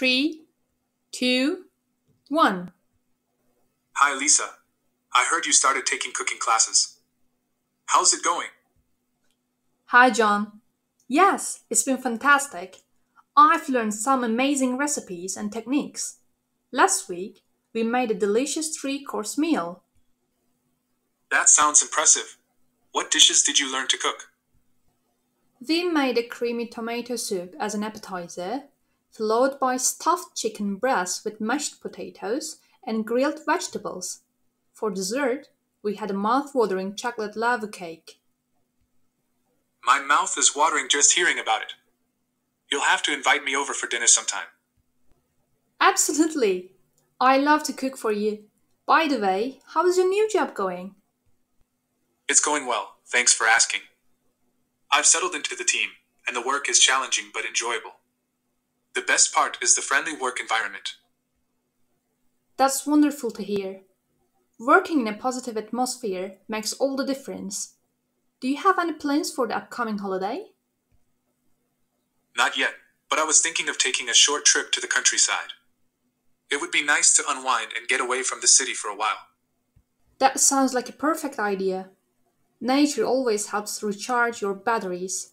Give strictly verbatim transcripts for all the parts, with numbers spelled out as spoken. three, two, one. Hi, Lisa. I heard you started taking cooking classes. How's it going? Hi, John. Yes, it's been fantastic. I've learned some amazing recipes and techniques. Last week, we made a delicious three-course meal. That sounds impressive. What dishes did you learn to cook? We made a creamy tomato soup as an appetizer, followed by stuffed chicken breasts with mashed potatoes and grilled vegetables. For dessert, we had a mouth-watering chocolate lava cake. My mouth is watering just hearing about it. You'll have to invite me over for dinner sometime. Absolutely. I love to cook for you. By the way, how is your new job going? It's going well, thanks for asking. I've settled into the team, and the work is challenging but enjoyable. The best part is the friendly work environment. That's wonderful to hear. Working in a positive atmosphere makes all the difference. Do you have any plans for the upcoming holiday? Not yet, but I was thinking of taking a short trip to the countryside. It would be nice to unwind and get away from the city for a while. That sounds like a perfect idea. Nature always helps recharge your batteries.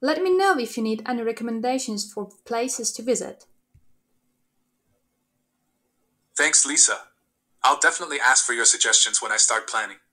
Let me know if you need any recommendations for places to visit. Thanks, Lisa. I'll definitely ask for your suggestions when I start planning.